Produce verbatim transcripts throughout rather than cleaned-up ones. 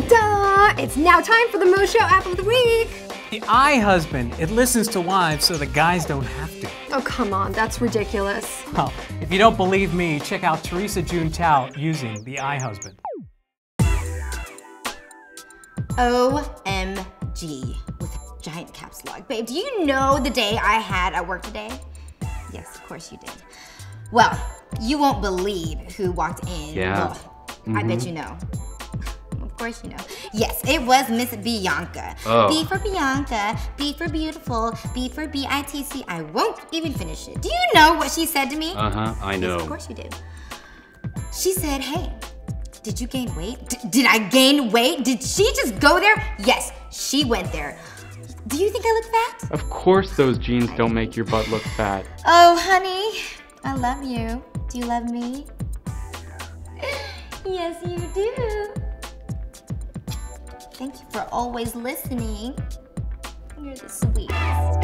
dun, dun. It's now time for the Mo Show app of the week. The iHusband. It listens to wives so the guys don't have to. Oh, come on. That's ridiculous. Well, if you don't believe me, check out Teresa June Tao using the iHusband. O M G. With a giant caps lock. Babe, do you know the day I had at work today? Yes, of course you did. Well, you won't believe who walked in. Yeah. Ugh, mm-hmm. I bet you know. Of course you know. Yes, it was Miss Bianca. Oh. B for Bianca, B for beautiful, B for B I T C. I won't even finish it. Do you know what she said to me? Uh-huh, I know. Yes, of course you did. She said, hey, did you gain weight? D did I gain weight? Did she just go there? Yes, she went there. Do you think I look fat? Of course those jeans don't make your butt look fat. Oh, honey, I love you. Do you love me? Yes, you do. Thank you for always listening. You're the sweetest.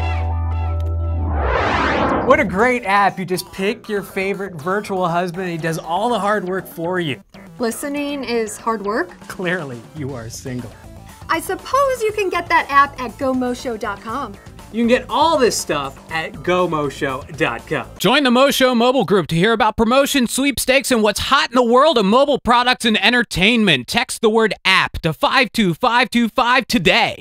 What a great app. You just pick your favorite virtual husband and he does all the hard work for you. Listening is hard work? Clearly, you are single. I suppose you can get that app at go mo show dot com. You can get all this stuff at go mo show dot com. Join the Mo Show mobile group to hear about promotions, sweepstakes, and what's hot in the world of mobile products and entertainment. Text the word app to five two five two five today.